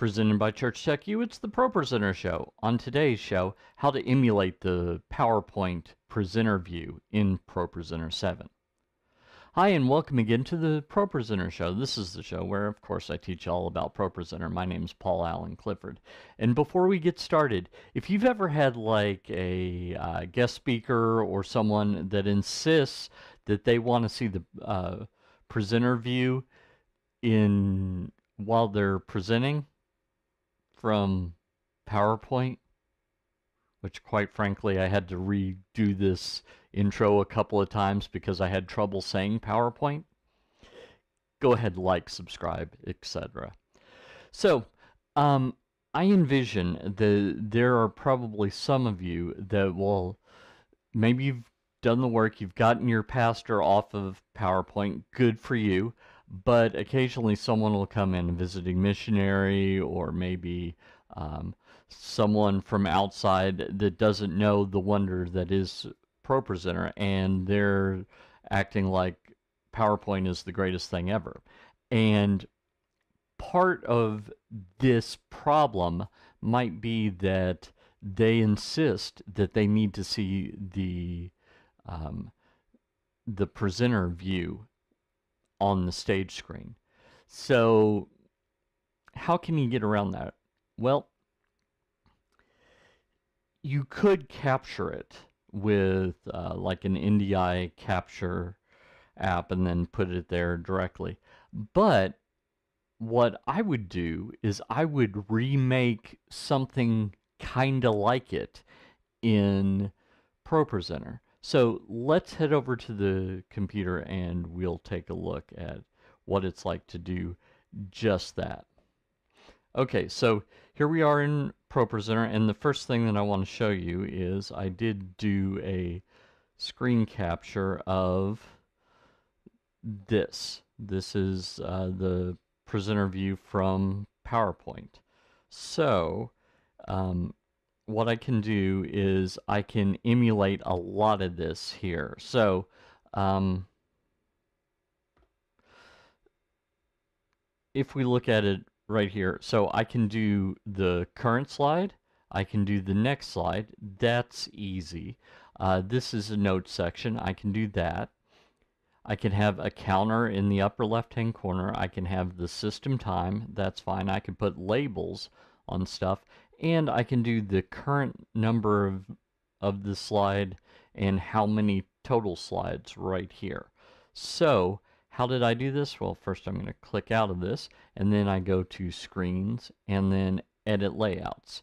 Presented by Church Tech U, it's the ProPresenter Show. On today's show, how to emulate the PowerPoint presenter view in ProPresenter 7. Hi, and welcome again to the ProPresenter Show. This is the show where, of course, I teach all about ProPresenter. My name's Paul Alan Clifford. And before we get started, if you've ever had like a guest speaker or someone that insists that they want to see the presenter view while they're presenting, from PowerPoint, which quite frankly I had to redo this intro a couple of times because I had trouble saying PowerPoint. Go ahead, like, subscribe, etc. So I envision that there are probably some of you that will, maybe you've done the work, you've gotten your pastor off of PowerPoint, good for you. But occasionally someone will come in, a visiting missionary, or maybe someone from outside that doesn't know the wonder that is ProPresenter, and they're acting like PowerPoint is the greatest thing ever. And part of this problem might be that they insist that they need to see the presenter view on the stage screen. So how can you get around that? Well, you could capture it with like an NDI capture app and then put it there directly. But what I would do is I would remake something kind of like it in ProPresenter. So let's head over to the computer and we'll take a look at what it's like to do just that. Okay, so here we are in ProPresenter, and the first thing that I want to show you is I did do a screen capture of this. This is the presenter view from PowerPoint. So what I can do is I can emulate a lot of this here. So if we look at it right here, so I can do the current slide, I can do the next slide, that's easy. This is a note section, I can do that. I can have a counter in the upper left hand corner, I can have the system time, that's fine. I can put labels on stuff, and I can do the current number of the slide and how many total slides right here. So how did I do this? Well, first I'm going to click out of this, and then I go to Screens, and then Edit Layouts.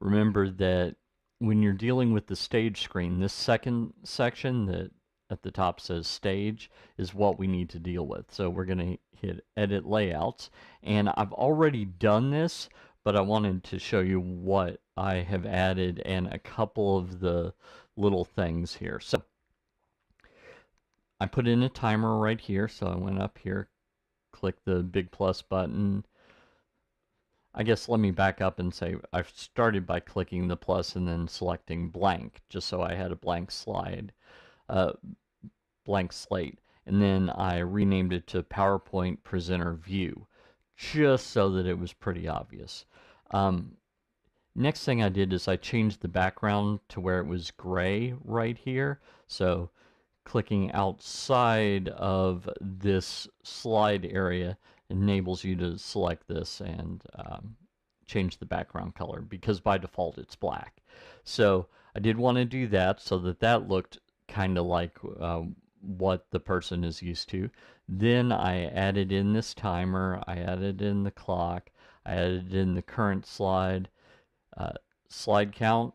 Remember that when you're dealing with the stage screen, this second section that at the top says Stage is what we need to deal with. So we're going to hit Edit Layouts, and I've already done this, but I wanted to show you what I have added and a couple of the little things here. So I put in a timer right here. So I went up here, click the big plus button. I guess let me back up and say I started by clicking the plus and then selecting blank, just so I had a blank slide, blank slate. And then I renamed it to PowerPoint Presenter View, just so that it was pretty obvious. Next thing I did is I changed the background to where it was gray right here. So clicking outside of this slide area enables you to select this and change the background color, because by default it's black. So I did want to do that so that that looked kind of like what the person is used to. Then I added in this timer, I added in the clock, I added in the current slide, slide count,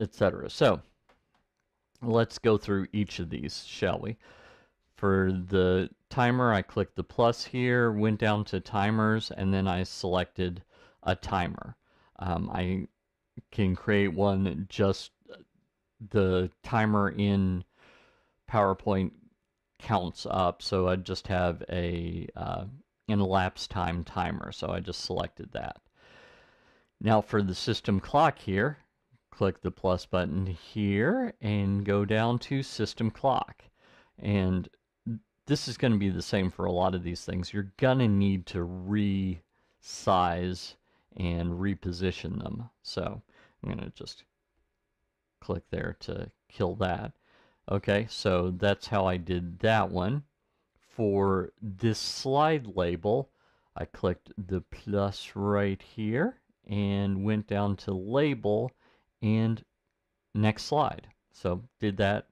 etc. So let's go through each of these, shall we? For the timer, I clicked the plus here, went down to timers, and then I selected a timer. I can create one, just the timer in PowerPoint counts up, so I just have an elapsed time timer, so I just selected that. Now for the system clock here, click the plus button here and go down to system clock. And this is going to be the same for a lot of these things. You're going to need to size, and reposition them. So I'm going to just click there to kill that. Okay, so that's how I did that one. For this slide label, I clicked the plus right here and went down to label and next slide. So did that,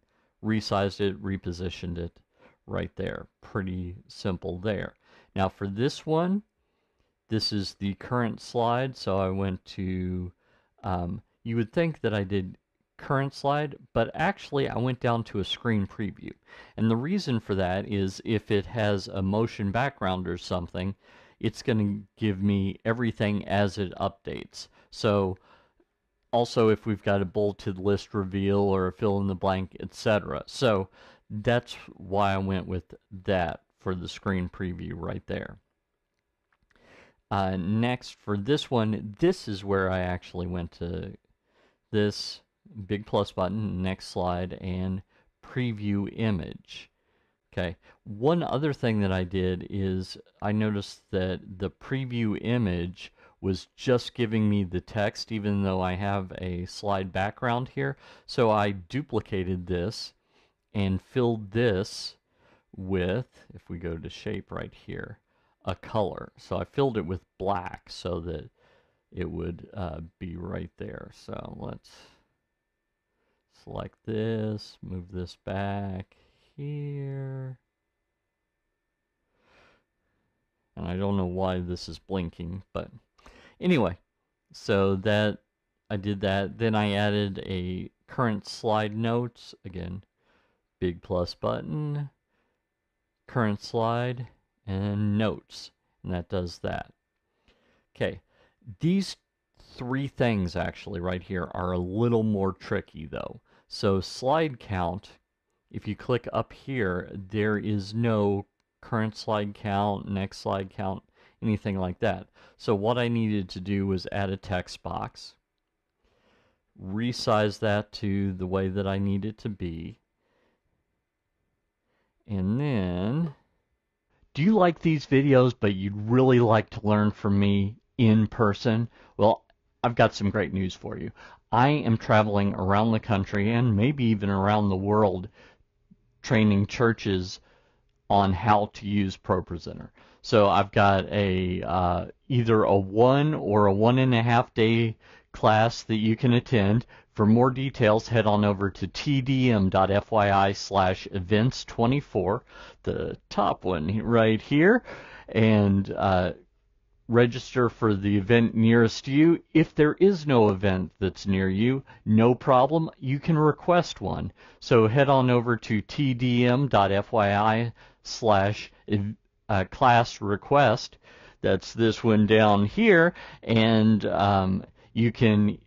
resized it, repositioned it right there. Pretty simple there. Now for this one, this is the current slide, so I went to, you would think that I did current slide, but actually I went down to a screen preview. And the reason for that is if it has a motion background or something, it's going to give me everything as it updates. So also if we've got a bulleted list reveal or a fill in the blank, etc. So that's why I went with that for the screen preview right there. Next for this one, this is where I actually went to this big plus button, next slide, and preview image. Okay, one other thing that I did is I noticed that the preview image was just giving me the text even though I have a slide background here. So I duplicated this and filled this with, if we go to shape right here, a color. So I filled it with black so that it would be right there. So let's select this, move this back here. And I don't know why this is blinking, but anyway, so that I did that. Then I added a current slide notes. Again, big plus button, current slide, and notes. And that does that. Okay, these three things actually right here are a little more tricky though. So slide count, if you click up here, there is no current slide count, next slide count, anything like that. So what I needed to do was add a text box, resize that to the way that I need it to be, and then, do you like these videos but you'd really like to learn from me in person? Well, I've got some great news for you. I am traveling around the country and maybe even around the world training churches on how to use ProPresenter. So I've got a either a 1 or a 1.5 day class that you can attend. For more details, head on over to tdm.fyi/events24, the top one right here, and register for the event nearest you. If there is no event that's near you, no problem, you can request one. So head on over to tdm.fyi/class request, that's this one down here, and you can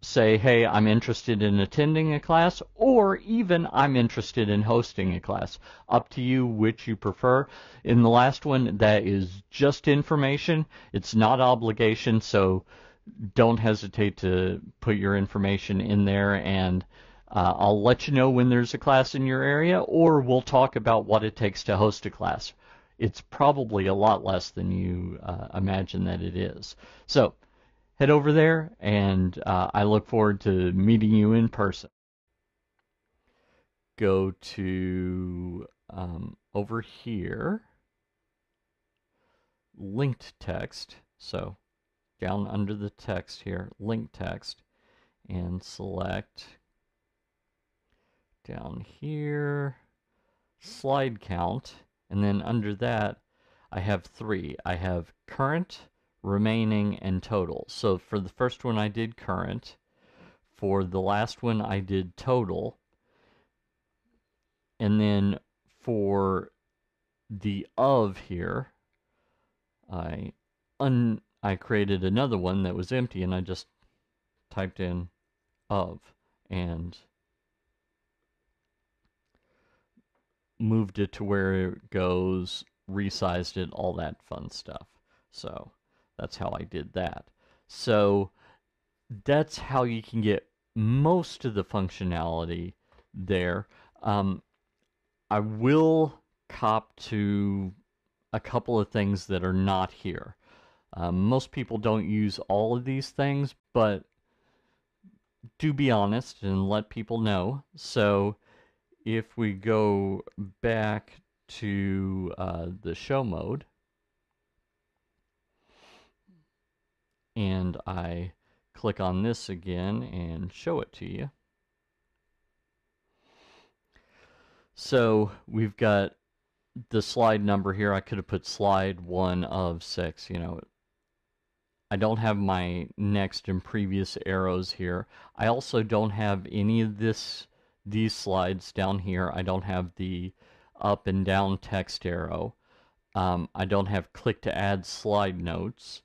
say, hey, I'm interested in attending a class, or even I'm interested in hosting a class. Up to you which you prefer. In the last one, that is just information. It's not obligation, so don't hesitate to put your information in there, and I'll let you know when there's a class in your area, or we'll talk about what it takes to host a class. It's probably a lot less than you imagine that it is. So head over there, and I look forward to meeting you in person. Go to over here, linked text. So down under the text here, linked text, and select down here, slide count, and then under that I have three. I have current, remaining, and total. So for the first one I did current, for the last one I did total, and then for the of here I created another one that was empty, and I just typed in of and moved it to where it goes, resized it, all that fun stuff. So that's how I did that. So that's how you can get most of the functionality there. I will cop to a couple of things that are not here. Most people don't use all of these things, but do be honest and let people know. So if we go back to the show mode, and I click on this again and show it to you. So we've got the slide number here. I could have put slide 1 of 6, you know. I don't have my next and previous arrows here. I also don't have any of these slides down here. I don't have the up and down text arrow. I don't have click to add slide notes.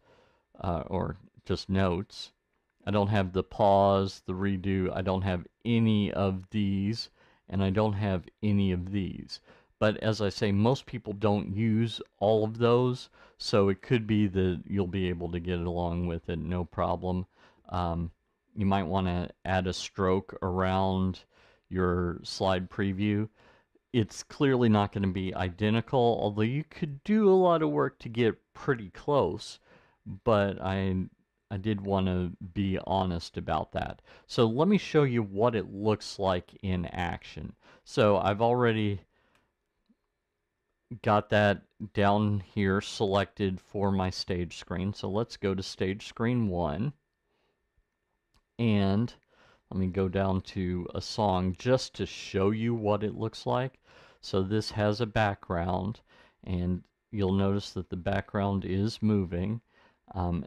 Or just notes. I don't have the pause, the redo. I don't have any of these, and I don't have any of these. But as I say, most people don't use all of those, so it could be that you'll be able to get along with it, no problem. You might want to add a stroke around your slide preview. It's clearly not going to be identical, although you could do a lot of work to get pretty close. But I did want to be honest about that. So let me show you what it looks like in action. So I've already got that down here selected for my stage screen. So let's go to stage screen 1. And let me go down to a song just to show you what it looks like. So this has a background, and you'll notice that the background is moving.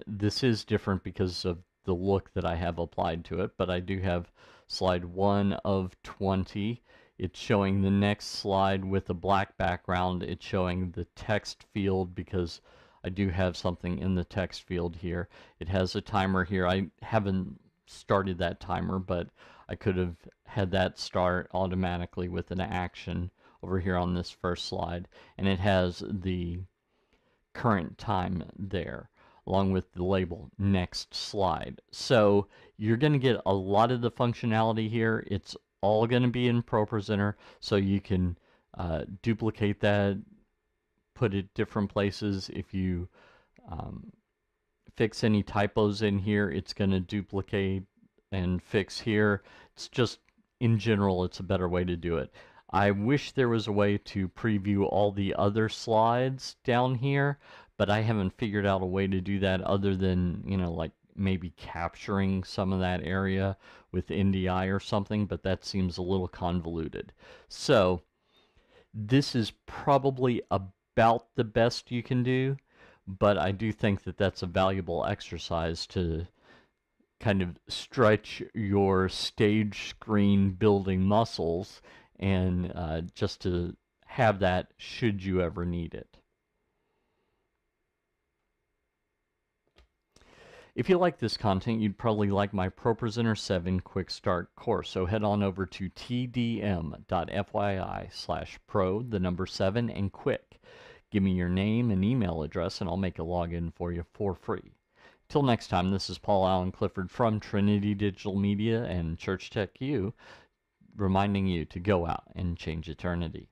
This is different because of the look that I have applied to it, but I do have slide 1 of 20. It's showing the next slide with a black background. It's showing the text field because I do have something in the text field here. It has a timer here. I haven't started that timer, but I could have had that start automatically with an action over here on this first slide. And it has the current time there, along with the label next slide. So you're going to get a lot of the functionality here. It's all going to be in ProPresenter, so you can duplicate that, put it different places. If you fix any typos in here, it's going to duplicate and fix here. It's just, in general, it's a better way to do it. I wish there was a way to preview all the other slides down here, but I haven't figured out a way to do that other than, you know, like maybe capturing some of that area with NDI or something, but that seems a little convoluted. So this is probably about the best you can do, but I do think that that's a valuable exercise to kind of stretch your stage screen building muscles, and just to have that should you ever need it. If you like this content, you'd probably like my ProPresenter 7 Quick Start course, so head on over to tdm.fyi/pro7 and quick. Give me your name and email address, and I'll make a login for you for free. Till next time, this is Paul Alan Clifford from Trinity Digital Media and Church Tech U, reminding you to go out and change eternity.